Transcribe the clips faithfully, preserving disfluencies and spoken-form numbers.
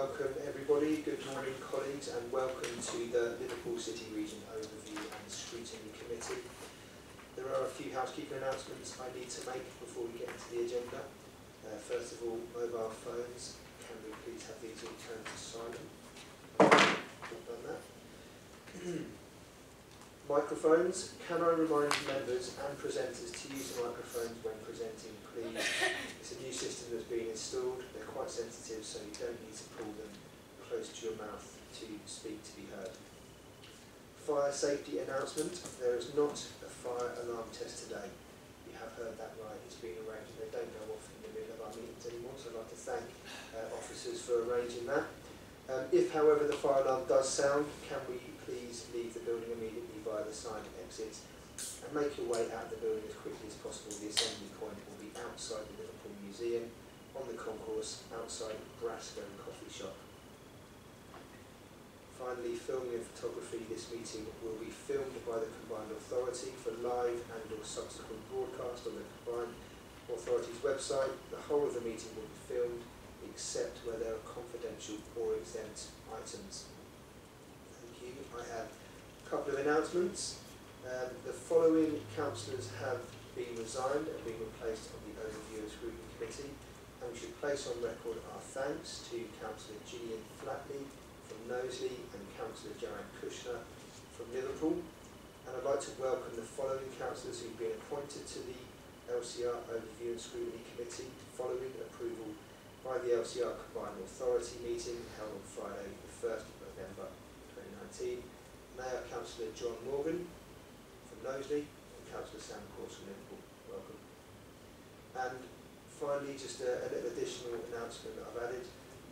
welcome everybody. Good morning, colleagues, and welcome to the Liverpool City Region Overview and Scrutiny Committee. There are a few housekeeping announcements I need to make before we get into the agenda. Uh, first of all, mobile phones. Can we please have these all turned to silent? I've done that. Microphones. Can I remind members and presenters to use microphones when presenting, please? It's a new system that's been installed. They're quite sensitive, so you don't need to pull them close to your mouth to speak to be heard. Fire safety announcement. There is not a fire alarm test today. You have heard that right. It's been arranged. They don't go off in the middle of our meetings anymore, so I'd like to thank uh, officers for arranging that. Um, if, however, the fire alarm does sound, can we please leave the building immediately via the side exits and make your way out of the building as quickly as possible. The assembly point will be outside the Liverpool Museum, on the concourse, outside Brasstone Coffee Shop. Finally, filming and photography. This meeting will be filmed by the Combined Authority for live and or subsequent broadcast on the Combined Authority's website. The whole of the meeting will be filmed, except where there are confidential or exempt items. I have a couple of announcements. Um, the following councillors have been resigned and been replaced on the Overview and Scrutiny Committee, and we should place on record our thanks to Councillor Julian Flatley from Knowsley and Councillor Janet Kushner from Liverpool. And I'd like to welcome the following councillors who've been appointed to the L C R Overview and Scrutiny Committee following approval by the L C R Combined Authority meeting held on Friday the first of November. Mayor Councillor John Morgan from Knowsley and Councillor Sam Corson, Liverpool. Welcome. And finally, just a, a little additional announcement that I've added.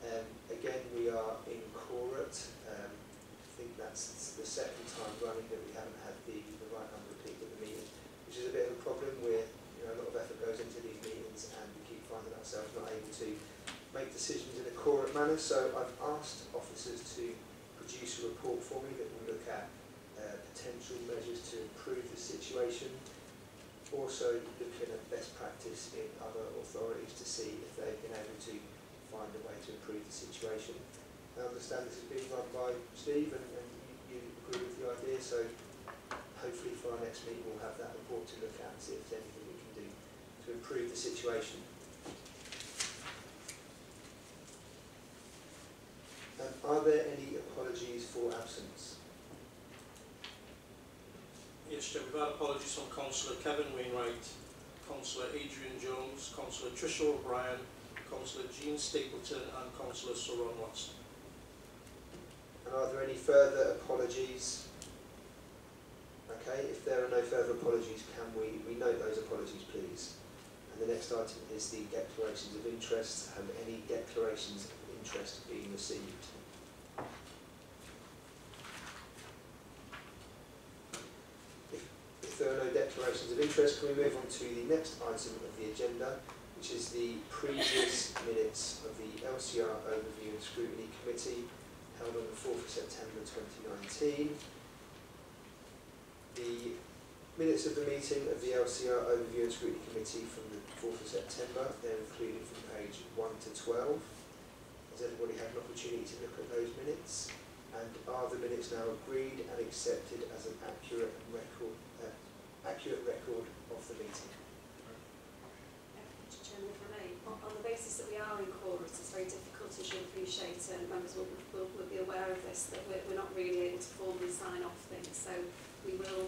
Um, again, we are in Corate. Um, I think that's the second time running that we haven't had the, the right number of people at the meeting, which is a bit of a problem where you know, a lot of effort goes into these meetings and we keep finding ourselves not able to make decisions in a Corate manner. So I've asked officers to produce a report for me that will look at uh, potential measures to improve the situation, also looking at best practice in other authorities to see if they've been able to find a way to improve the situation. I understand this is being run by Steve and, and you, you agree with the idea, so hopefully for our next meeting we'll have that report to look at and see if there's anything we can do to improve the situation. Um, are there any apologies for absence? Yes, Chair, we've had apologies from Councillor Kevin Wainwright, Councillor Adrian Jones, Councillor Trisha O'Brien, Councillor Jean Stapleton and Councillor Sir Ron Watson. And are there any further apologies? Okay, if there are no further apologies, can we, we note those apologies, please? And the next item is the declarations of interest. Have any declarations of interest being received? If, if there are no declarations of interest, can we move on to the next item of the agenda, which is the previous minutes of the L C R Overview and Scrutiny Committee held on the fourth of September twenty nineteen. The minutes of the meeting of the L C R Overview and Scrutiny Committee from the fourth of September, they're included from page one to twelve. Has everybody had an opportunity to look at those minutes? And are the minutes now agreed and accepted as an accurate record, uh, accurate record of the meeting? Mister Chairman, if I may, on, on the basis that we are in Corate, it's very difficult, as you appreciate, and members will, will, will be aware of this, that we're, we're not really able to formally sign off things. So we will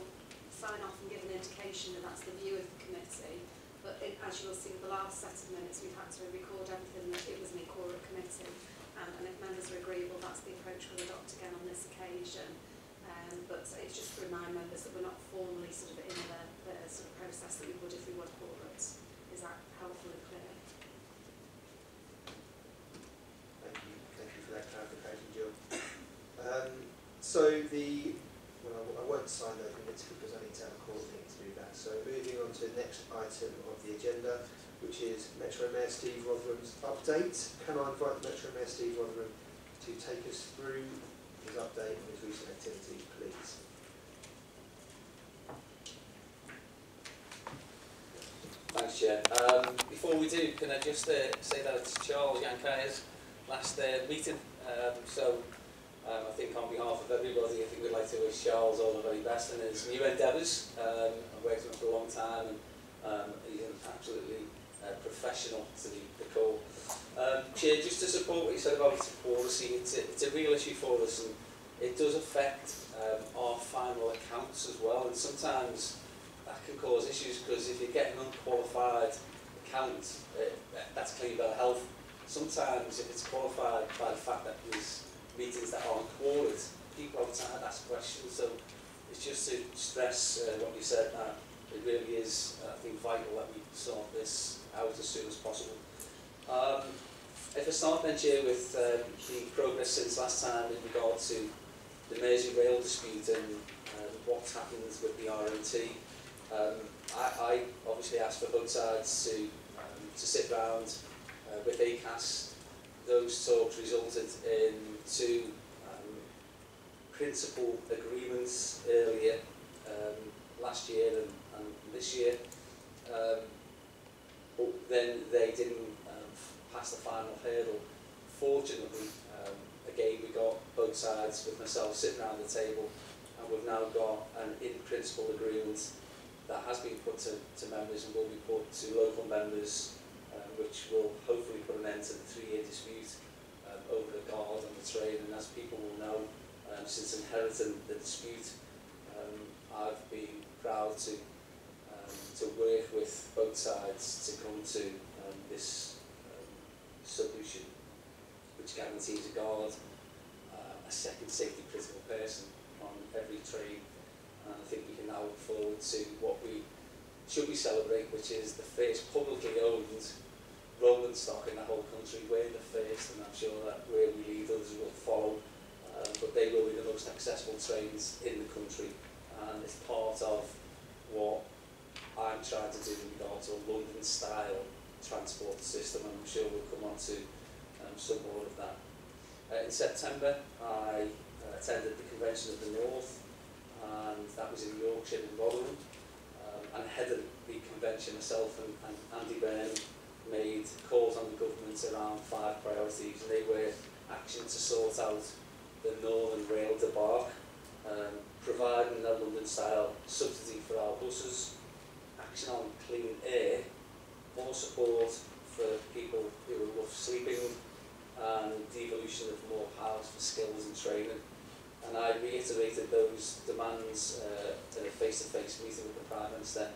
sign off and give an indication that that's the view of the committee. But it, as you will see with the last set of minutes, we've had to record everything that it was an Corate committee. Um, and if members are agreeable, that's the approach we'll adopt again on this occasion. Um, but it's just to remind members that we're not formally sort of in the, the sort of process that we would if we were Corate. Is that helpful and clear? Thank you. Thank you for that clarification, Jill. Um, so the, well, I won't sign those minutes because I need to have a Corate meeting to do that. So moving on to the next item of the agenda, which is Metro Mayor Steve Rotheram's update. Can I invite Metro Mayor Steve Rotheram to take us through his update on his recent activity, please? Thanks, Chair. Um, before we do, can I just uh, say that it's Charles Yankaya's last uh, meeting Um, so um, I think on behalf of everybody, I think we'd like to wish Charles all the very best in his new endeavours. Um, I've worked with him for a long time, and um, he's an absolutely uh, professional to the, the core. Um, Chair, just to support what you said about policy, it's a, it's a real issue for us, and it does affect um, our final accounts as well, and sometimes that can cause issues, because if you get an unqualified account, uh, that's clearly about health. Sometimes if it's qualified by the fact that there's meetings that aren't quoted, people all the time ask questions, so it's just to stress uh, what you said, that it really is, uh, I think, vital that we sort this out as soon as possible. Um, if I start then, Chair, with um, the progress since last time in regard to the Merseyrail dispute and uh, what's happened with the R M T, um, I, I obviously asked for both sides to, um, to sit round uh, with A C A S. Those talks resulted in two um, principal agreements earlier um, last year and, and this year, um, but then they didn't past the final hurdle. Fortunately, um, again, we got both sides with myself sitting around the table, and we've now got an in-principle agreement that has been put to, to members and will be put to local members, uh, which will hopefully put an end to the three-year dispute um, over the guard and the train. And as people will know, um, since inheriting the dispute, um, I've been proud to um, to work with both sides to come to um, this solution, which guarantees a guard, uh, a second safety critical person on every train. And I think we can now look forward to what we should be celebrating, which is the first publicly owned rolling stock in the whole country. We're the first, and I'm sure that where we lead, others will follow. Uh, but they will be the most accessible trains in the country, and it's part of what I'm trying to do in regard to a London-style transport system, and I'm sure we'll come on to um, some more of that. Uh, in September, I uh, attended the Convention of the North, and that was in Yorkshire in Rotherham, um, and headed the convention myself, and, and Andy Burnham made calls on the government around five priorities, and they were action to sort out the Northern Rail debark, um, providing a London-style subsidy for our buses, action on clean air, more support for people who are rough sleeping, and devolution of more powers for skills and training. And I reiterated those demands uh, in a face-to-face meeting with the Prime Minister,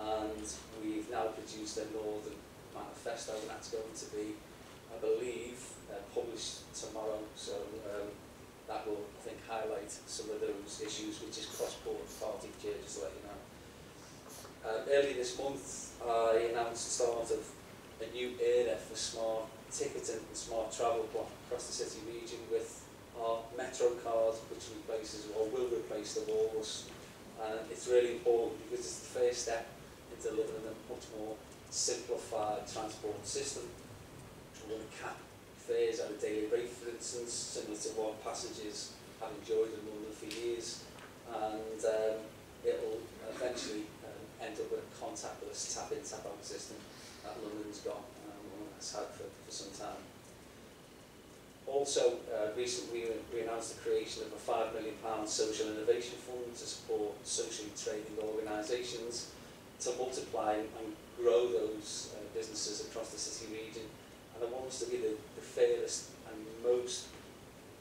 and we've now produced a Northern Manifesto, and that's going to be, I believe, uh, published tomorrow. So um, that will, I think, highlight some of those issues, which is cross-border party, just to let you know. Uh, early this month, I announced the start of a new era for smart ticketing and smart travel block across the city region with our MetroCard, which replaces or will replace the Walrus. And it's really important because it's the first step in delivering a much more simplified transport system. We're going to cap fares at a daily rate, for instance, similar to what passengers have enjoyed in London for years, and um, it will eventually end up with a contactless tap-in, tap-out system that London's got um, and has had for, for some time. Also, uh, recently we announced the creation of a five million pound social innovation fund to support socially trading organisations to multiply and grow those uh, businesses across the city region. And I want us to be the, the fairest and most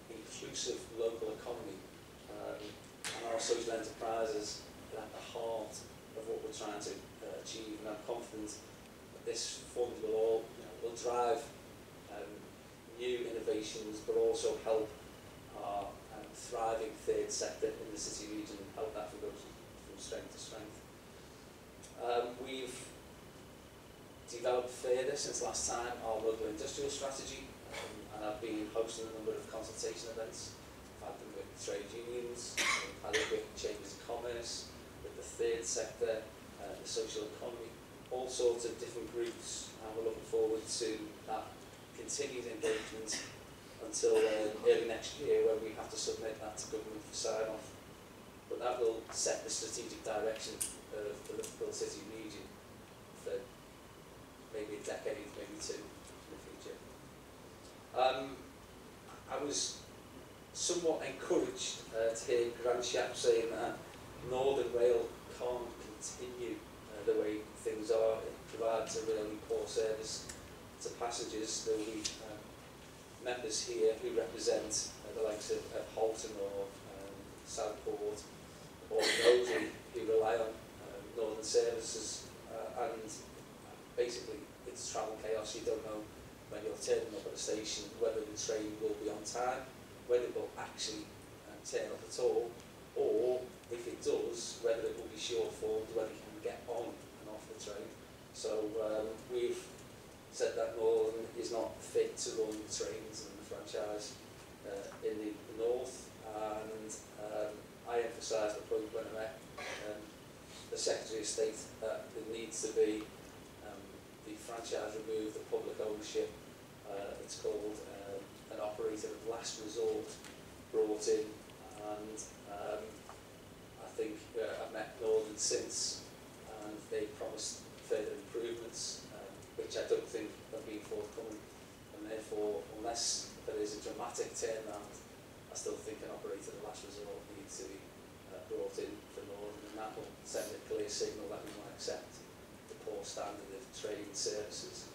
inclusive local economy, um, and our social enterprises are at the heart of what we're trying to uh, achieve, and I'm confident that this fund will all you know, will drive um, new innovations, but also help our uh, thriving third sector in the city region, and help that go from strength to strength. Um, we've developed further since last time our local industrial strategy, um, and I've been hosting a number of consultation events. I've had them with trade unions, I've had them with chambers of commerce, the third sector, uh, the social economy, all sorts of different groups, and we're looking forward to that continued engagement until uh, early next year, when we have to submit that to government for sign-off. But that will set the strategic direction of the Liverpool City region for maybe a decade, maybe two in the future. Um, I was somewhat encouraged uh, to hear Grant Shapps saying that Northern Rail can't continue uh, the way things are. It provides a really poor service to passengers. There will be uh, members here who represent uh, the likes of, of Halton or um, Southport or those who rely on uh, Northern services, uh, and basically it's travel chaos. You don't know when you're turning up at a station whether the train will be on time, whether it will actually uh, turn up at all, or if it does, whether it will be short-formed, whether it can get on and off the train. So um, we've said that Northern is not fit to run trains and the franchise uh, in the North, and um, I emphasised the point when I met um, the Secretary of State that there needs to be um, the franchise removed, the public ownership, uh, it's called um, an operator of last resort, brought in, and um, I think uh, I've met Northern since, and they promised further improvements, um, which I don't think have been forthcoming, and therefore, unless there is a dramatic turnaround, I still think an operator of last resort needs to be uh, brought in for Northern, and that will send a clear signal that we won't accept the poor standard of train services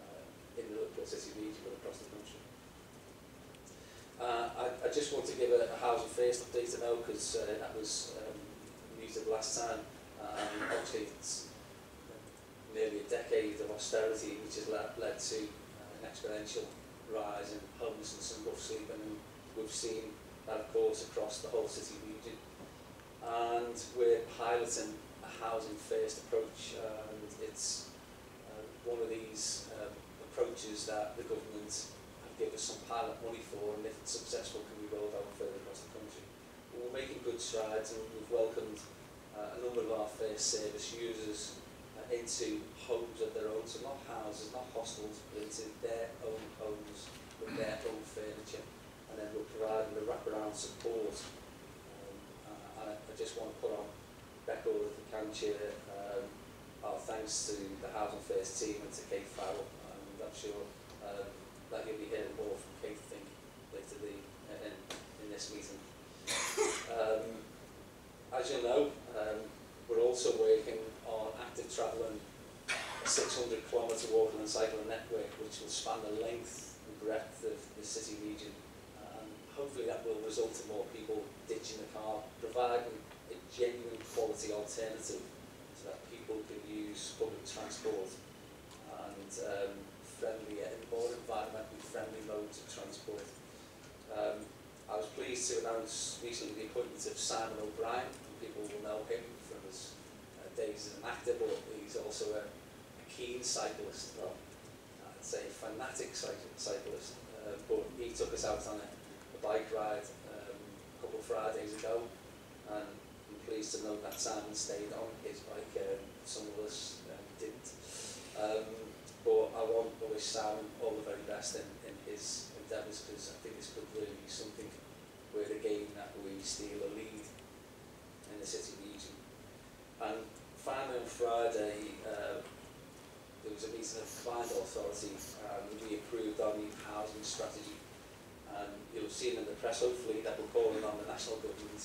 uh, in the Liverpool City region but across the country. Uh, I, I just want to give a, a Housing First update to know, because uh, that was um, news of last time. Um, obviously, it's nearly a decade of austerity, which has led, led to uh, an exponential rise in homelessness and rough sleeping, and we've seen that, of course, across the whole city region. And we're piloting a Housing First approach, and it's uh, one of these um, approaches that the government give us some pilot money for, and if it's successful, can be rolled out further across the country. But we're making good strides, and we've welcomed uh, a number of our first service users uh, into homes of their own, so not houses, not hostels, but into their own homes with their own furniture, and then we're providing the wraparound support. Um, uh, and I, I just want to put on record, if I can, Chair, um, our thanks to the Housing First team and to Kate Fowle, and I'm sure um, that you'll be hearing more from Kate, I think, later the, in, in this meeting. Um, as you know, um, we're also working on active travelling, a six hundred kilometre walking and cycling network, which will span the length and breadth of the city region. And hopefully that will result in more people ditching the car, providing a genuine quality alternative so that people can use public transport and um, friendlier and more environmentally friendly modes of transport. Um, I was pleased to announce recently the appointment of Simon O'Brien, and people will know him from his uh, days as an actor, but he's also a, a keen cyclist, well, I'd say a fanatic cycl cyclist, uh, but he took us out on a, a bike ride um, a couple of Fridays ago, and I'm pleased to note that Simon stayed on his bike, um, some of us um, didn't. Um, But I want to wish Sam all the very best in, in his endeavours, because I think this could really be something where again that we steal a lead in the city region. And finally, on Friday, uh, there was a meeting of the Combined Authority, and we approved our new housing strategy. And you'll have seen in the press, hopefully, that we're calling on the national government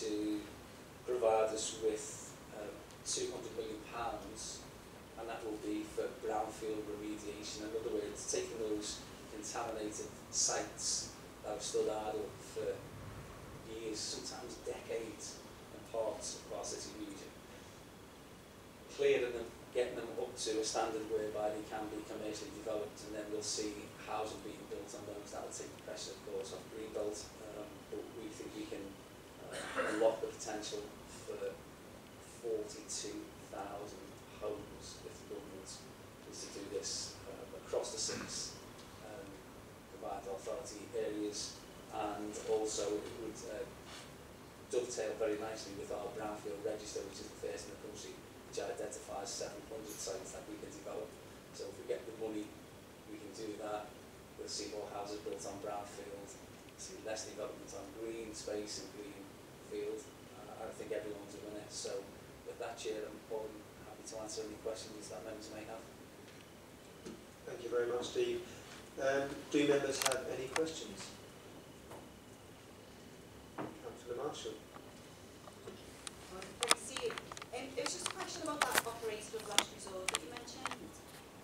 to provide us with uh, two hundred million pounds. And that will be for brownfield remediation. In other words, taking those contaminated sites that have stood idle for years, sometimes decades, in parts of our city region, clearing them, getting them up to a standard whereby they can be commercially developed, and then we'll see housing being built on those. That will take the pressure, of course, off Greenbelt, um, but we think we can uh, unlock the potential for forty-two thousand homes if the government is to do this um, across the six um, combined authority areas, and also it would uh, dovetail very nicely with our Brownfield Register, which is the first in the country, which identifies seven hundred sites that we can develop. So if we get the money, we can do that. We'll see more houses built on brownfield, see less development on green space and green field. Uh, I think everyone's a winner. So with that, Chair, I'm calling to answer any questions that members may have. Thank you very much, Steve. Um, do members have any questions? Council. Thanks, Steve. Um, it was just a question about that operator of last resort that you mentioned.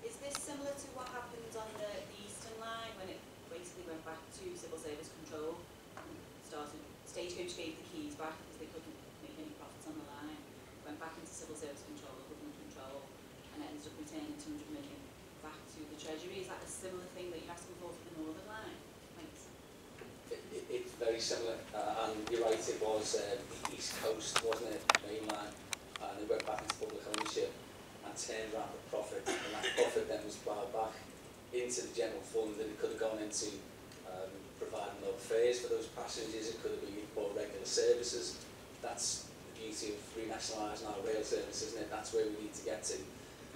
Is this similar to what happened on the, the Eastern Line when it basically went back to civil service control? Started, Stagecoach gave the keys back because they couldn't make any profits on the line, went back into civil service control, government control, and it ended up returning two hundred million back to the Treasury. Is that a similar thing that you're asking for for the Northern Line? Thanks. It, it, it's very similar, uh, and you're right, it was uh, the East Coast, wasn't it, mainline, and they went back into public ownership and turned around the profit, and that profit then was plowed back into the general fund that it could have gone into um, providing other fares for those passengers. It could have been more regular services. That's the beauty of renationalising our rail service, isn't it? That's where we need to get to.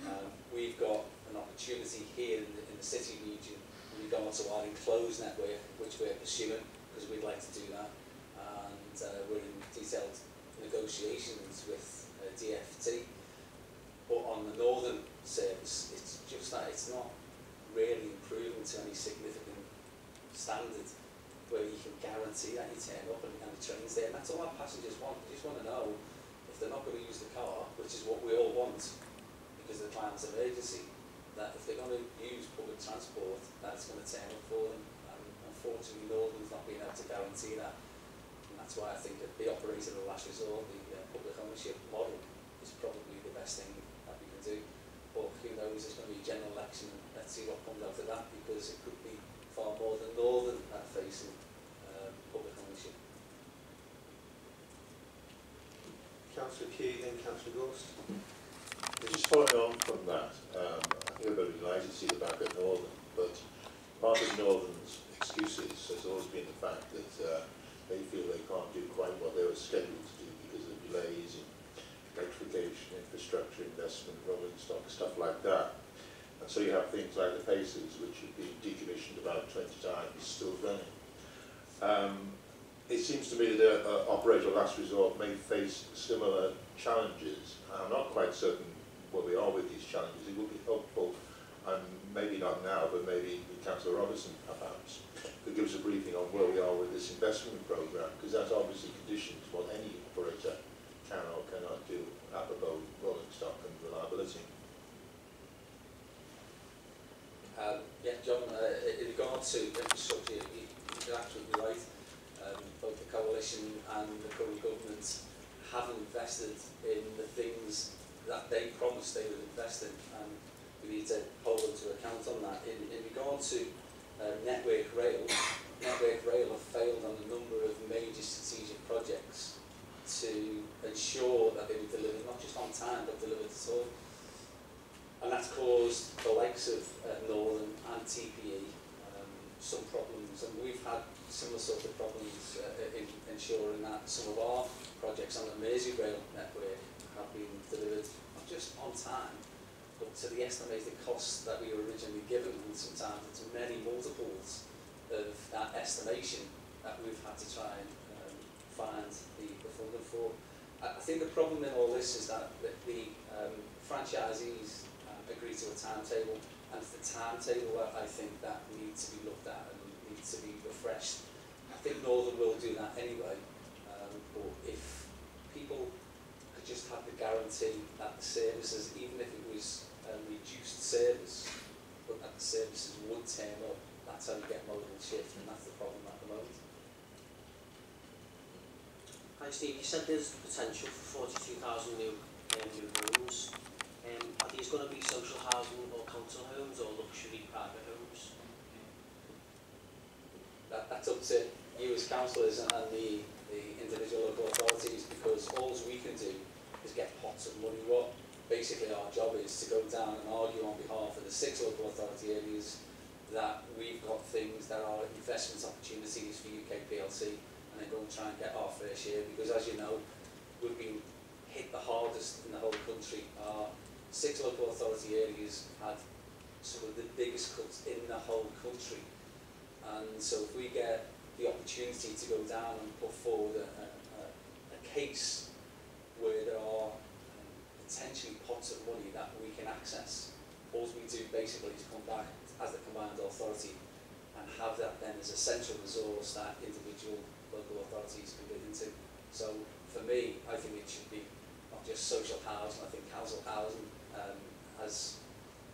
Um, we've got an opportunity here in the, in the city region in regard to our enclosed network, which we're pursuing, because we'd like to do that. And uh, we're in detailed negotiations with uh, D F T. But on the northern service, it's just that it's not really improving to any significant standard where you can guarantee that you turn up and the train's there. And that's all our passengers want. They just want to know if they're not going to use the car, which is what we all want because of the climate emergency, that if they're going to use public transport, that's going to turn up for them. And unfortunately, Northern's not being able to guarantee that. And that's why I think that the operator of the last resort, the uh, public ownership model, is probably the best thing that we can do. But who knows, there's going to be a general election, and let's see what comes out of that, because it could be far more than Northern that facing uh, public ownership. Councillor Key, then Councillor Ghost. Just following on from that, um, I think everybody's delighted to see the back at Northern, but part of Northern's excuses has always been the fact that uh, they feel they can't do quite what they were scheduled to do because of delays in electrification, infrastructure investment, rolling stock, stuff like that. And so you have things like the Pacers, which have been decommissioned about twenty times, still running. Um, it seems to me that an operator of last resort may face similar challenges. I'm not quite certain where we are with these challenges. It would be helpful, and maybe not now, but maybe with Councillor Robertson perhaps, could give us a briefing on where we are with this investment programme, because that's obviously conditioned to what any operator can or cannot do apropos rolling stock and reliability. Um, yeah, John, uh, in regard to infrastructure, you, you're absolutely right. Um, both the coalition and the current government have invested in the things that they promised they would invest in, and we need to hold them to account on that. In, in regard to uh, Network Rail, Network Rail have failed on a number of major strategic projects to ensure that they were delivered, not just on time, but delivered at all. And that's caused the likes of uh, Northern and T P E um, some problems, and we've had similar sort of problems uh, in ensuring that some of our projects on the Merseyrail network have been delivered not just on time, but to the estimated cost that we were originally given, and sometimes it's many multiples of that estimation that we've had to try and um, find the, the funding for. I, I think the problem in all this is that the, the um, franchisees agree to a timetable, and it's the timetable that I think that needs to be looked at and needs to be refreshed. I think Northern will do that anyway, um, but if people could just have the guarantee that the services, even if it was a reduced service, but that the services would turn up, that's how you get modal shift, and that's the problem at the moment. Hi Steve, you said there's the potential for forty-two thousand new, um, new homes. Um, are these going to be social housing or council homes or luxury private homes? That, that's up to you as councillors and the, the individual local authorities, because all we can do is get pots of money. What basically our job is to go down and argue on behalf of the six local authority areas that we've got things that are investment opportunities for U K P L C, and then go and try and get our fair share, because as you know, we've been hit the hardest in the whole country. Our six local authority areas had some of the biggest cuts in the whole country, and so if we get the opportunity to go down and put forward a, a, a case where there are um, potentially pots of money that we can access, all we do basically is come back as the combined authority and have that then as a central resource that individual local authorities can get into. So for me, I think it should be not just social housing. I think council housing um, has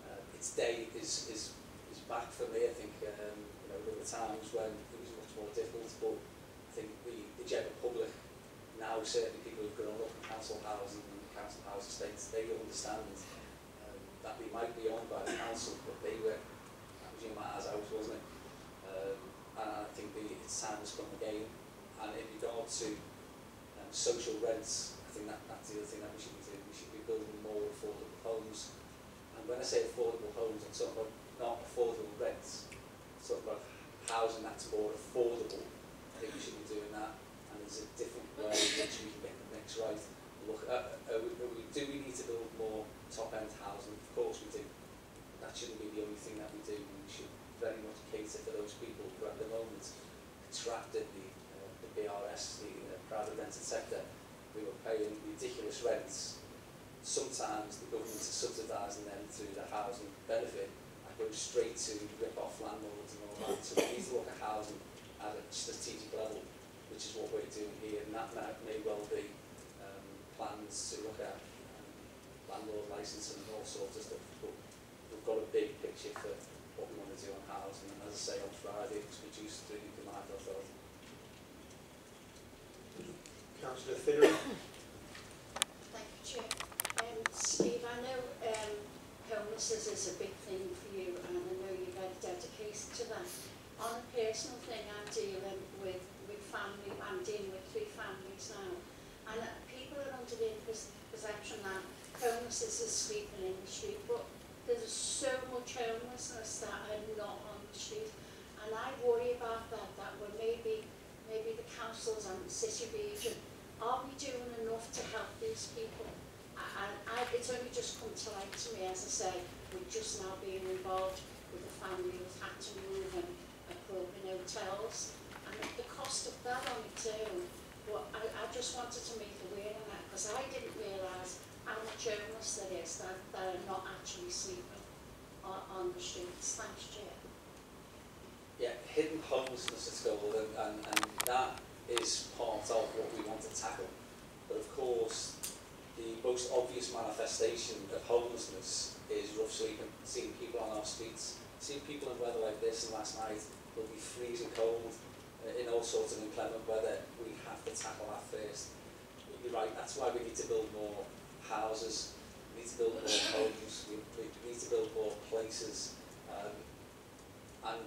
uh, its day is, is is back for me. I think um, you know, there were times when it was much more difficult, but I think we, the general public now, certainly people who've grown up in council housing and council housing estates, they understand um, that we might be owned by the council, but they were, that was your ma's house, wasn't it? Um, and I think the time has come again. And in regard to um, social rents, I think that, that's the other thing that we should be doing. We should be building more affordable homes. And when I say affordable homes, I'm talking about not affordable rents. I'm talking about housing that's more affordable. I think we should be doing that. And there's a different way in which we can get the mix right. Look, uh, uh, do we need to build more top-end housing? Of course we do. That shouldn't be the only thing that we do. We should very much cater for those people who at the moment trapped in the, uh, the B R S, the uh, private rented sector. We were paying ridiculous rents. Sometimes the government is subsidising them through the housing benefit. I go straight to rip-off landlords and all that. So we need to look at housing at a strategic level, which is what we're doing here, and that may well be um, plans to look at um, landlord licence and all sorts of stuff, but we've got a big picture for what we want to do on housing, and as I say, on Friday it's produced through the Combined Authority. Councillor Theory. Thank you, Chair. Um, Steve, I know um, homelessness is a big thing for you, and I know you're very dedicated to that. On a personal thing, I'm dealing with family, I'm dealing with three families now, and uh, people are under the perception that homelessness is sweeping in the street, but there's so much homelessness that are not on the street, and I worry about that, that we're maybe, maybe the councils and the city region, are we doing enough to help these people? And I, it's only just come to light to me, as I say, we're just now being involved with a family who's had to move and are put in hotels. And the cost of that on its own, well, I, I just wanted to make aware of that, because I didn't realise how much homeless there is that, that are not actually sleeping on, on the streets. Thanks, Chair. Yeah, hidden homelessness is called, and, and, and that is part of what we want to tackle. But of course, the most obvious manifestation of homelessness is rough sleeping, seeing people on our streets, seeing people in weather like this, and last night it will be freezing cold. In all sorts of inclement weather, we have to tackle that first. You're right, that's why we need to build more houses, we need to build more homes, we, we need to build more places. Um, and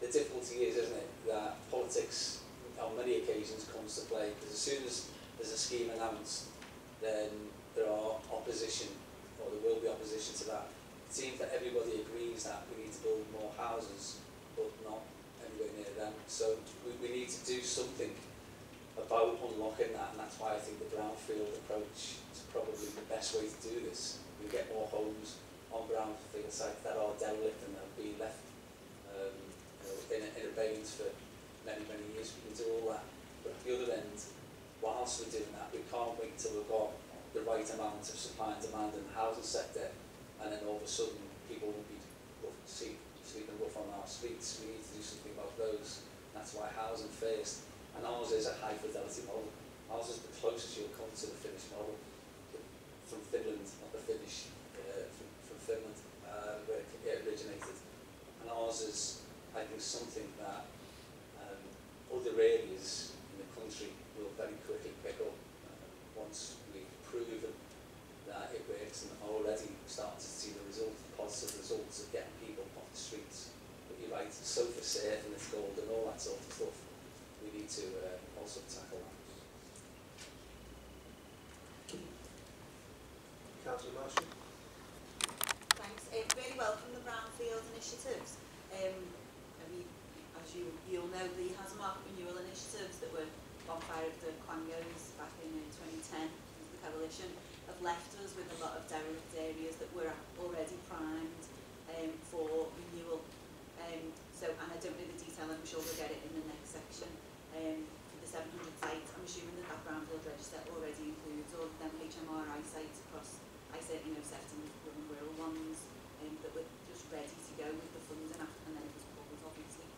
the difficulty is, isn't it, that politics on many occasions comes to play, because as soon as there's a scheme announced, then there are opposition, or there will be opposition to that. It seems that everybody agrees that we need to build more houses, but not anywhere near them. So we, we need to do something about unlocking that, and that's why I think the brownfield approach is probably the best way to do this. We get more homes on brownfield sites that are derelict and have been left um, you know, in, in abeyance for many, many years. We can do all that. But at the other end, whilst we're doing that, we can't wait till we've got the right amount of supply and demand in the housing sector, and then all of a sudden people will be see. Sleeping rough on our streets, we need to do something about those. That's why housing first, and ours is a high fidelity model. Ours is the closest you'll come to the Finnish model, from Finland, not the Finnish, uh, from, from Finland, uh, where it originated. And ours is, I think, something that um, other areas in the country will very quickly pick up uh, once we've proven that it works, and already starting to see the results, the positive results of getting people off the streets. But you're right, sofa safe and it's gold and all that sort of stuff. We need to uh, also tackle that. Councillor Marshall. Thanks. I uh, really welcome the Brownfield initiatives. Um, I mean, as you you'll know, the Hazmat renewal initiatives that were bonfire of the Quangos back in twenty ten, the coalition, have left us with a lot of derelict areas that were already primed um, for renewal. Um, so, and I don't know the detail, I'm sure we'll get it in the next section. Um, for the seven hundred sites, I'm assuming that that Brownfield Register already includes all of them H M R I sites across, I certainly know, certain rural ones um, that were just ready to go with the funding, and then it was pulled, obviously.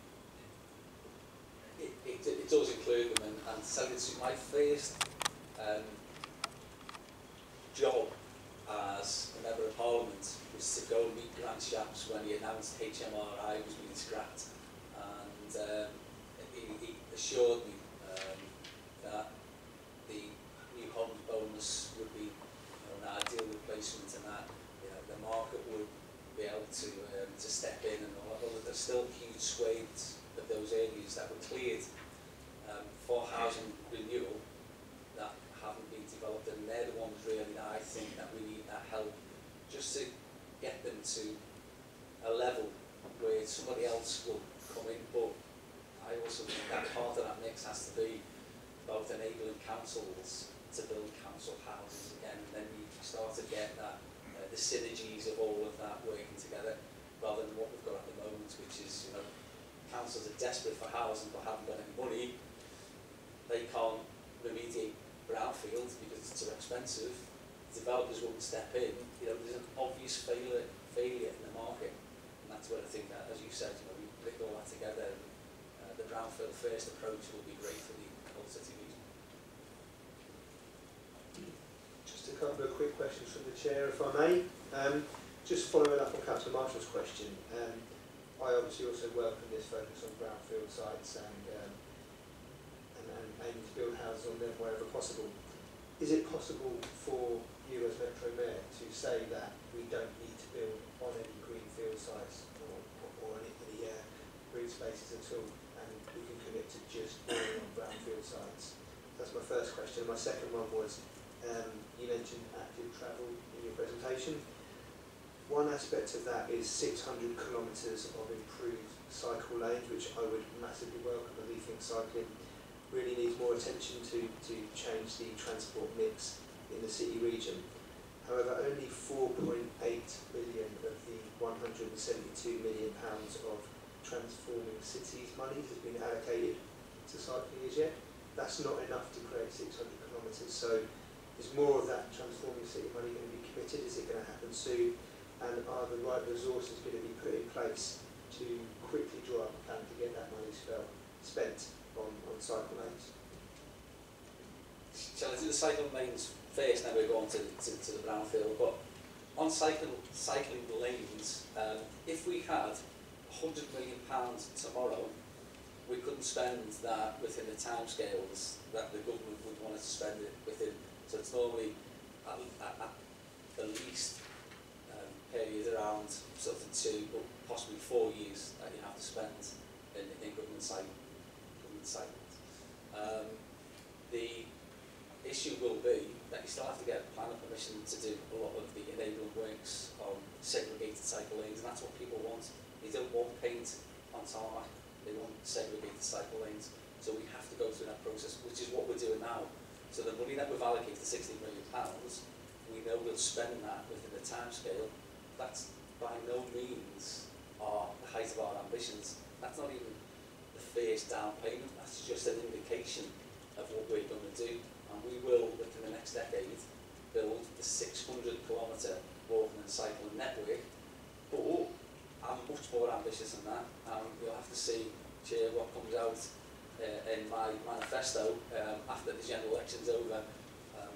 It, it, it does include them, and, and selling to my first um, job as a member of parliament was to go meet Grant Shapps when he announced H M R I was being scrapped, and um, he, he assured me um, that the new homes bonus would be, you know, an ideal replacement, and that, you know, the market would be able to um, to step in and all that. Although there's still huge swathes of those areas that were cleared um, for housing renewal that haven't been developed, and they're the ones really that I think that we need that help just to get them to a level where somebody else will come in. But I also think that part of that mix has to be about enabling councils to build council houses again, and then you start to get that uh, the synergies of all of that working together, rather than what we've got at the moment, which is, you know, councils are desperate for housing but haven't got any money. They can't remediate brownfields because it's too expensive. Developers won't step in. You know, there's an obvious failure, failure in the market, and that's where I think that, as you said, you know, we put all that together. And, uh, the brownfield first approach will be great for the whole city region. Just a couple of quick questions from the chair, if I may. Um, just following up on Councillor Marshall's question. Um, I obviously also welcome this focus on brownfield sites and, um, and, and aiming to build houses on them wherever possible. Is it possible for you as Metro Mayor to say that we don't need to build on any greenfield sites or, or, or any, any uh, green spaces at all, and we can commit to just building on brownfield sites? That's my first question. My second one was, um, you mentioned active travel in your presentation. One aspect of that is six hundred kilometres of improved cycle lanes, which I would massively welcome. I do think cycling really needs more attention to, to change the transport mix in the city region. However, only four point eight million of the one hundred and seventy-two million pounds of transforming cities money has been allocated to cycling as yet. That's not enough to create six hundred kilometres, so is more of that transforming city money going to be committed? Is it going to happen soon? And are the right resources going to be put in place to quickly draw up a plan to get that money spent on, on cycle lanes? Shall I do the cycle lanes first, then we'll go on to, to, to the brownfield? But on cycle, cycling lanes, um, if we had one hundred million pounds tomorrow, we couldn't spend that within the timescales that the government would want us to spend it within. So it's normally at, at, at the least period around something two, but possibly four years that you have to spend in, in government cycling. Um, the issue will be that you still have to get planning permission to do a lot of the enabling works on segregated cycle lanes, and that's what people want. They don't want paint on tarmac, they want segregated cycle lanes. So we have to go through that process, which is what we're doing now. So the money that we've allocated, sixty million pounds, we know we'll spend that within the time scale. That's by no means our, the height of our ambitions. That's not even the first down payment, that's just an indication of what we're going to do. And we will, within the next decade, build the six hundred kilometre walking and cycling network. But I'm much more ambitious than that, and we'll have to see, Chair, what comes out uh, in my manifesto um, after the general election's over.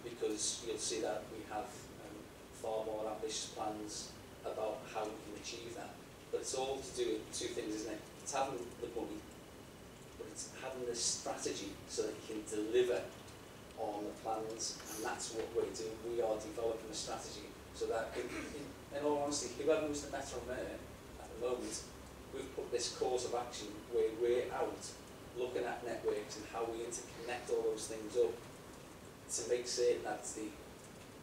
Because you'll see that we have um, far more ambitious plans about how we can achieve that. But it's all to do with two things, isn't it? It's having the money, but it's having the strategy so that you can deliver on the plans, and that's what we're doing. We are developing a strategy so that, in, in, in all honesty, whoever was the Metro Mayor at the moment, we've put this course of action where we're out looking at networks and how we interconnect all those things up, to make certain that's the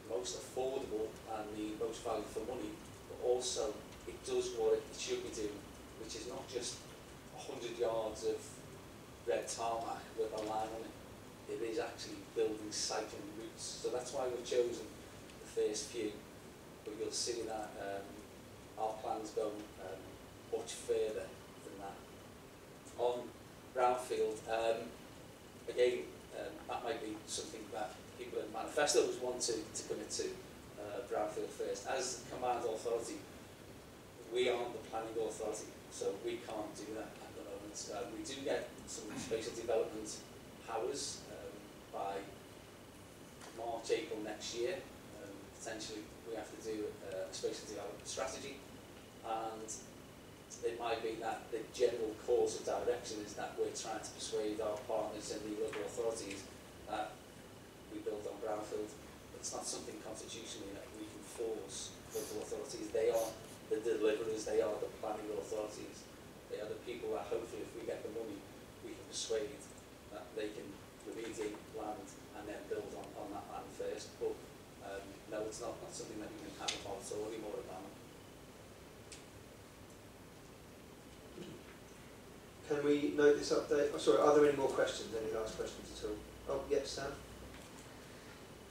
most affordable and the most value for money, but also it does what it should be doing, which is not just one hundred yards of red tarmac with a line on it. It is actually building cycling routes. So that's why we've chosen the first few, but you'll see that um, our plans go um, much further than that. On brownfield, um, again, Um, that might be something that people in manifestos want to, to commit to, uh, brownfield first. As combined authority, we aren't the planning authority, so we can't do that at the moment. development. Um, we do get some spatial development powers um, by March, April next year. Um, potentially we have to do a, a spatial development strategy, and it might be that the general course of direction is that we're trying to persuade our partners and the local authorities that we build on brownfield. It's not something constitutionally that we can force local authorities. They are the deliverers, they are the planning authorities, they are the people that hopefully if we get the money we can persuade that they can remediate land and then build on, on that land first. But um, no, it's not, not something that you can have a model or any more about. Can we note this update? Oh, sorry, are there any more questions? Any last questions at all? Oh, yes, Sam.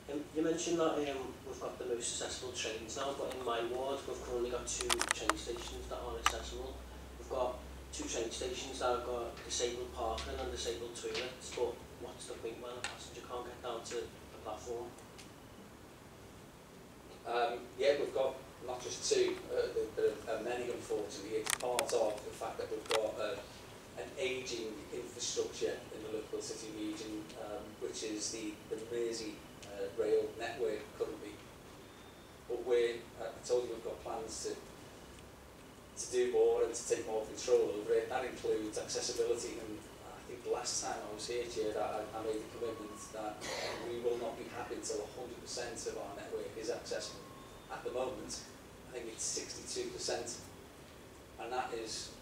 Um, you mentioned that um, we've got the most accessible trains now, but in my ward we've currently got two train stations that aren't accessible. We've got two train stations that have got disabled parking and disabled toilets, but what's the point when a passenger can't get down to the platform? Um, yeah, we've got not just two, uh, there are many unfortunately. It's part of the fact that we've got uh, an ageing infrastructure in the Liverpool City region, um, which is the, the Mersey Uh, rail network currently, but we're, uh, I told you we've got plans to to do more and to take more control over it. That includes accessibility, and I think last time I was here, Chair, I, I made the commitment that we will not be happy until one hundred percent of our network is accessible. At the moment, I think it's sixty-two percent, and that is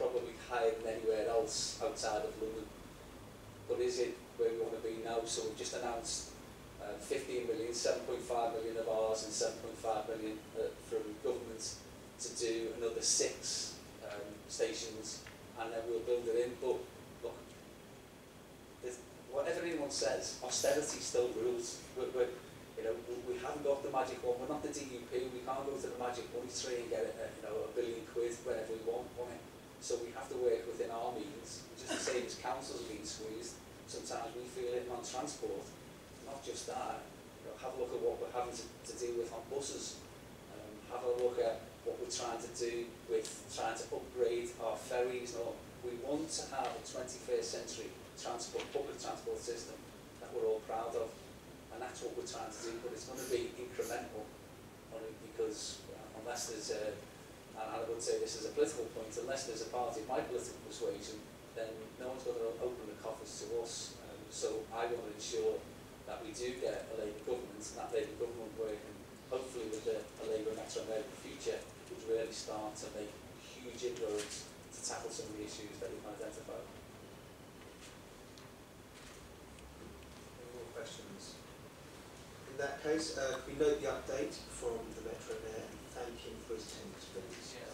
probably higher than anywhere else outside of London. But is it where we want to be now? So we've just announced Uh, fifteen million, seven point five million of ours and seven point five million uh, from government to do another six um, stations, and then we'll build it in. But look, whatever anyone says, austerity still rules. We're, we're, you know, we, we haven't got the magic one. We're not the D U P. We can't go to the magic money tree and get a, a, you know, a billion quid whenever we want on it. So we have to work within our means, just the same as councils being squeezed. Sometimes we feel it on transport. Not just that, you know, have a look at what we're having to, to deal with on buses, um, have a look at what we're trying to do with trying to upgrade our ferries. Or we want to have a twenty-first century transport, public transport system that we're all proud of, and that's what we're trying to do, but it's going to be incremental, only because uh, unless there's a, and I would say this is a political point, unless there's a party of my political persuasion, then no one's going to open the coffers to us. Um, so I want to ensure that we do get a Labour government, and that Labour government work, and hopefully with the, a Labour Metro American future, would really start to make huge inroads to tackle some of the issues that we have identified. Any more questions? In that case, uh, we note the update from the Metro Mayor, and thank him for his attendance, please. Yeah.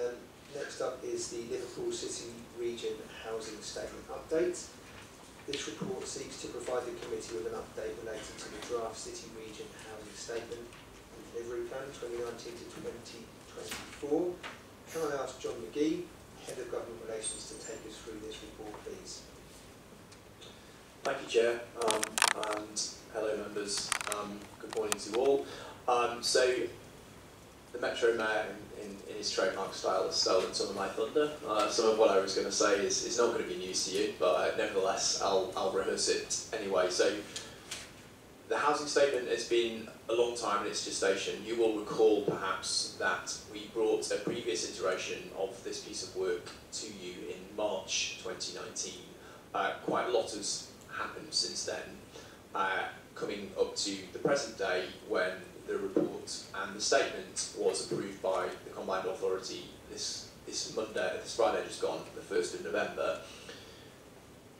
Um, Next up is the Liverpool City Region Housing Statement Update. This report seeks to provide the committee with an update related to the draft City Region Housing Statement and Delivery Plan twenty nineteen to twenty twenty-four. Can I ask John McGee, Head of Government Relations, to take us through this report, please? Thank you, Chair, um, and hello, members. Um, good morning to all. Um, so, the Metro Mayor, in, in his trademark style, has stolen some of my thunder. Uh, some of what I was going to say is, is not going to be news to you, but uh, nevertheless, I'll, I'll rehearse it anyway. So, the housing statement has been a long time in its gestation. You will recall, perhaps, that we brought a previous iteration of this piece of work to you in March twenty nineteen. Uh, quite a lot has happened since then, uh, coming up to the present day when the report and the statement was approved by the Combined Authority this, this Monday, this Friday just gone, the first of November.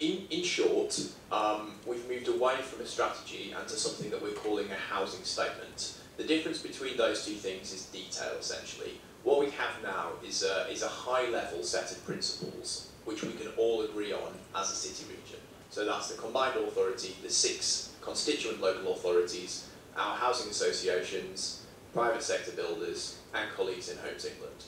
In, in short, um, we've moved away from a strategy and to something that we're calling a housing statement. The difference between those two things is detail, essentially. What we have now is a, is a high-level set of principles which we can all agree on as a city region. So that's the Combined Authority, the six constituent local authorities, our housing associations, private sector builders, and colleagues in Homes England.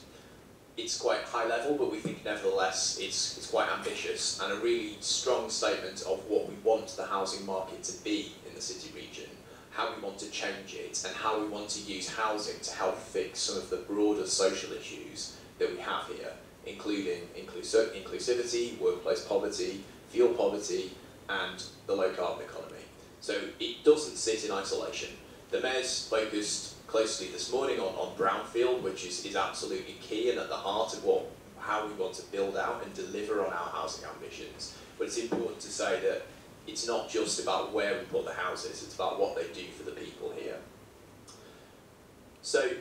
It's quite high level, but we think nevertheless it's, it's quite ambitious and a really strong statement of what we want the housing market to be in the city region how we want to change it, and how we want to use housing to help fix some of the broader social issues that we have here, including inclusive, inclusivity, workplace poverty, fuel poverty, and the low carbon economy. So it doesn't sit in isolation. The Mayor's focused closely this morning on, on Brownfield, which is, is absolutely key and at the heart of what, how we want to build out and deliver on our housing ambitions. But it's important to say that it's not just about where we put the houses, it's about what they do for the people here. So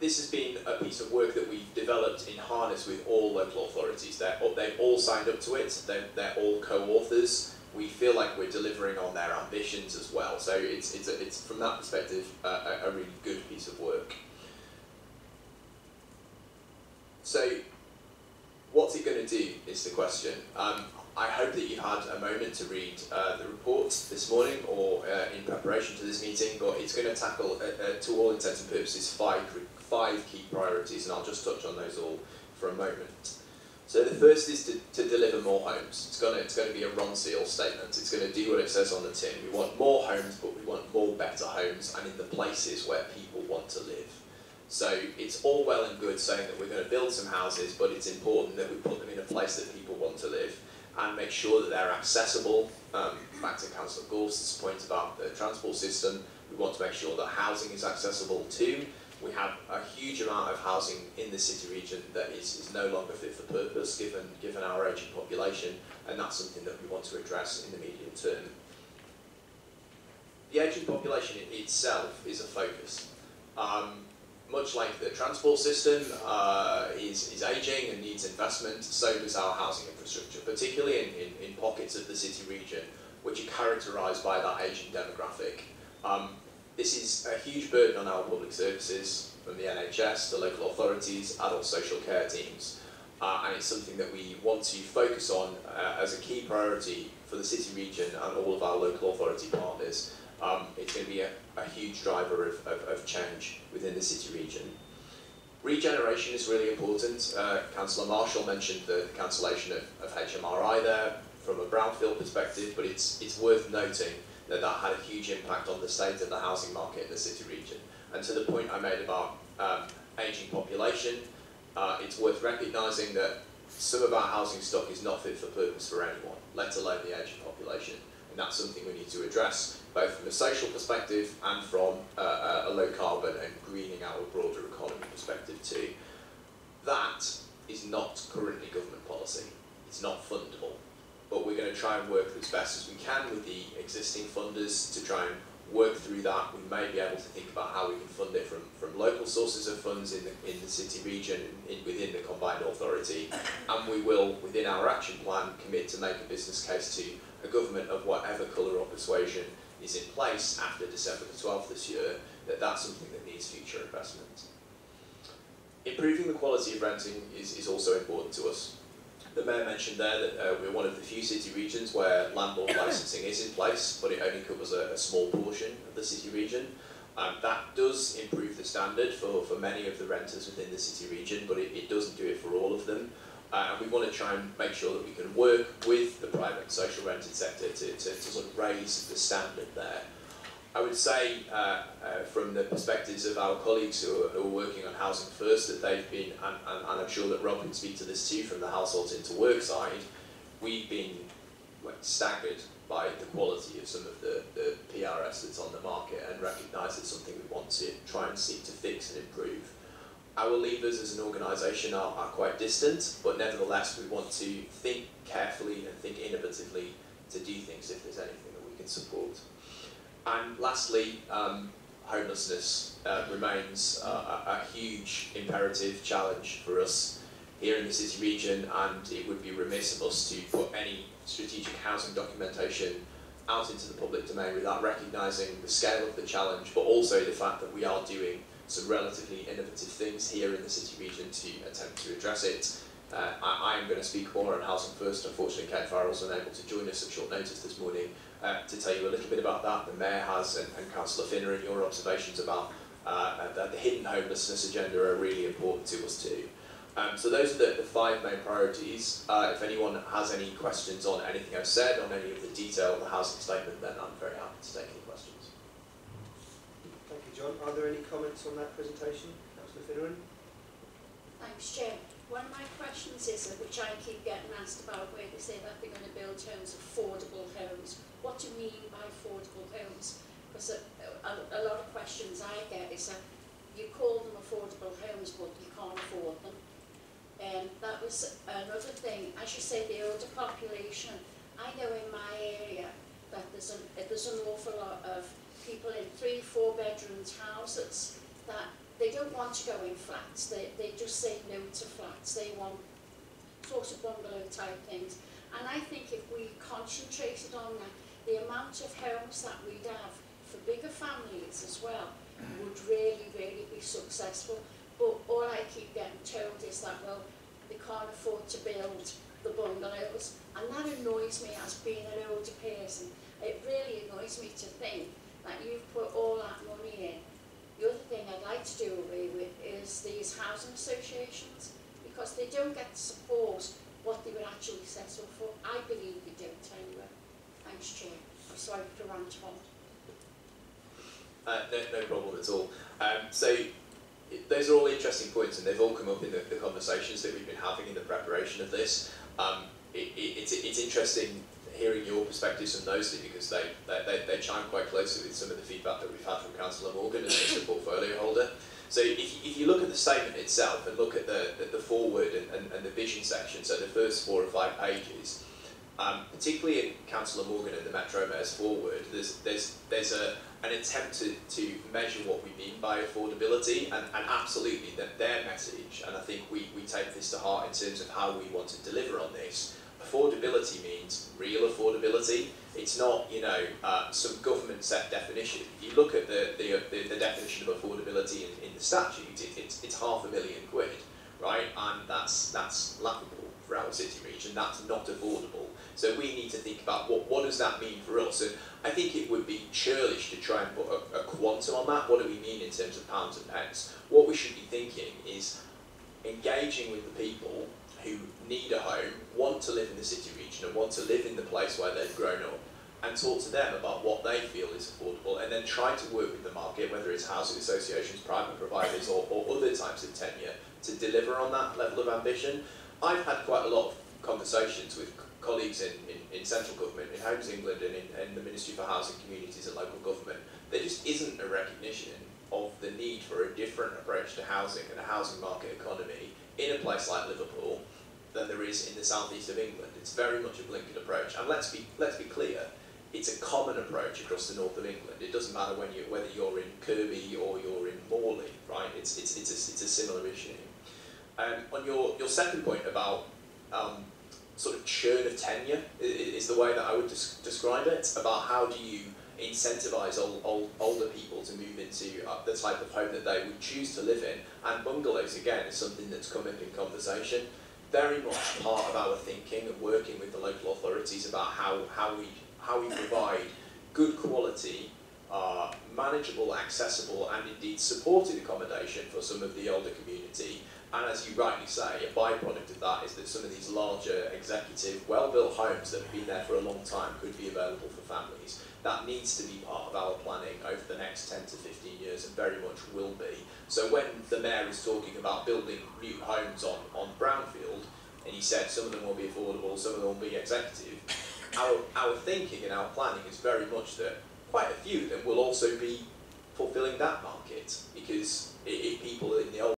this has been a piece of work that we've developed in harness with all local authorities. They're, they've all signed up to it, they're, they're all co-authors. We feel like we're delivering on their ambitions as well. So it's, it's, a, it's from that perspective, uh, a really good piece of work. So what's it going to do is the question. Um, I hope that you've had a moment to read uh, the report this morning or uh, in preparation to this meeting, but it's going to tackle, uh, uh, to all intents and purposes, five, five key priorities, and I'll just touch on those all for a moment. So the first is to, to deliver more homes. It's going to, it's going to be a Ron Seal statement. It's going to do what it says on the tin. We want more homes, but we want more better homes and in the places where people want to live. So it's all well and good saying that we're going to build some houses, but it's important that we put them in a place that people want to live and make sure that they're accessible. Um, back to Councillor Gorse's point about the transport system, we want to make sure that housing is accessible too. We have a huge amount of housing in the city region that is, is no longer fit for purpose given, given our ageing population, and that's something that we want to address in the medium term. The ageing population itself is a focus. Um, Much like the transport system uh, is, is ageing and needs investment, so does our housing infrastructure, particularly in, in, in pockets of the city region, which are characterised by that ageing demographic. Um, this is a huge burden on our public services, from the N H S to local authorities, adult social care teams, uh, and it's something that we want to focus on uh, as a key priority for the city region and all of our local authority partners. Um, it's going to be a, a huge driver of, of, of change within the city region. Regeneration is really important. Uh, Councillor Marshall mentioned the cancellation of, of H M R I there from a brownfield perspective, but it's, it's worth noting that that had a huge impact on the state of the housing market in the city region. And to the point I made about um, ageing population, uh, it's worth recognising that some of our housing stock is not fit for purpose for anyone, let alone the ageing population. And that's something we need to address, both from a social perspective and from uh, a low carbon and greening our broader economy perspective too. That is not currently government policy. It's not fundable. But we're going to try and work as best as we can with the existing funders to try and work through that. We may be able to think about how we can fund it from, from local sources of funds in the, in the city region, in, within the combined authority. And we will, within our action plan, commit to make a business case to a government of whatever colour or persuasion is in place after December the twelfth this year, that that's something that needs future investment. Improving the quality of renting is, is also important to us. The Mayor mentioned there that uh, we're one of the few city regions where landlord licensing is in place, but it only covers a, a small portion of the city region. Um, that does improve the standard for, for many of the renters within the city region, but it, it doesn't do it for all of them. Uh, and we want to try and make sure that we can work with the private and social rented sector to, to, to sort of raise the standard there. I would say uh, uh, from the perspectives of our colleagues who are, who are working on Housing First that they've been, and, and, and I'm sure that Rob can speak to this too from the households into work side, we've been like, staggered by the quality of some of the, the P R S that's on the market and recognise it's something we want to try and seek to fix and improve. Our levers as an organisation are, are quite distant, but nevertheless we want to think carefully and think innovatively to do things if there's anything that we can support. And lastly, um, homelessness uh, remains a, a huge imperative challenge for us here in the city region, and it would be remiss of us to put any strategic housing documentation out into the public domain without recognising the scale of the challenge, but also the fact that we are doing some relatively innovative things here in the city region to attempt to address it. Uh, I am going to speak more on Housing First. Unfortunately, Kate Fowle was unable to join us at short notice this morning uh, to tell you a little bit about that. The Mayor has, and, and Councillor Finner, and your observations about uh, that the hidden homelessness agenda are really important to us too. Um, so those are the, the five main priorities. Uh, if anyone has any questions on anything I've said, on any of the detail of the housing statement, then I'm very happy to take any questions. Are, are there any comments on that presentation, Councillor Finneran? Thanks, Chair. One of my questions is, which I keep getting asked about, where they say that they're going to build homes, affordable homes. What do you mean by affordable homes? Because a, a, a lot of questions I get is that you call them affordable homes, but you can't afford them. And um, that was another thing. As you say, the older population, I know in my area that there's an, there's an awful lot of people in three, four bedrooms houses that they don't want to go in flats, they, they just say no to flats, they want sort of bungalow type things. And I think if we concentrated on that, the amount of homes that we'd have for bigger families as well would really, really be successful. But all I keep getting told is that, well, they can't afford to build the bungalows. And that annoys me as being an older person. It really annoys me to think that you've put all that money in. The other thing I'd like to do away with is these housing associations, because they don't get to support what they were actually set up for. I believe they don't anyway. Thanks, Chair. I'm sorry to rant on. Uh, no, no problem at all. Um, so it, those are all interesting points, and they've all come up in the, the conversations that we've been having in the preparation of this. Um, it, it, it's, it's interesting hearing your perspectives on those two, because they, they, they, they chime quite closely with some of the feedback that we've had from Councillor Morgan as the portfolio holder. So if you, if you look at the statement itself and look at the, the, the forward and, and, and the vision section, so the first four or five pages, um, particularly in Councillor Morgan and the Metro Mayor's forward, there's, there's, there's a, an attempt to, to measure what we mean by affordability, and, and absolutely that their message, and I think we, we take this to heart in terms of how we want to deliver on this. Affordability means real affordability. It's not, you know, uh, some government set definition. If you look at the the, the, the definition of affordability in, in the statute, it, it's, it's half a million quid, right? And that's that's laughable for our city region. That's not affordable. So we need to think about what what does that mean for us. And I think it would be churlish to try and put a, a quantum on that. What do we mean in terms of pounds and pence? What we should be thinking is engaging with the people who need a home, want to live in the city region and want to live in the place where they've grown up, and talk to them about what they feel is affordable, and then try to work with the market, whether it's housing associations, private providers or, or other types of tenure, to deliver on that level of ambition. I've had quite a lot of conversations with colleagues in, in, in central government, in Homes England and in, in the Ministry for Housing, Communities and Local Government. There just isn't a recognition of the need for a different approach to housing and a housing market economy in a place like Liverpool than there is in the southeast of England. It's very much a blinkered approach, and let's be let's be clear, it's a common approach across the north of England. It doesn't matter when you whether you're in Kirby or you're in Morley, right? It's it's it's a, it's a similar issue. Um, on your your second point about um, sort of churn of tenure is the way that I would des describe it. About how do you incentivize old, old, older people to move into uh, the type of home that they would choose to live in, and bungalows again is something that's come up in conversation. Very much part of our thinking and working with the local authorities about how, how we how we provide good quality, uh, manageable, accessible, and indeed supported accommodation for some of the older community. And as you rightly say, a byproduct of that is that some of these larger, executive, well-built homes that have been there for a long time could be available for families. That needs to be part of our planning over the next ten to fifteen years, and very much will be. So when the Mayor is talking about building new homes on, on Brownfield, and he said some of them will be affordable, some of them will be executive, our, our thinking and our planning is very much that quite a few of them will also be fulfilling that market, because if people in the old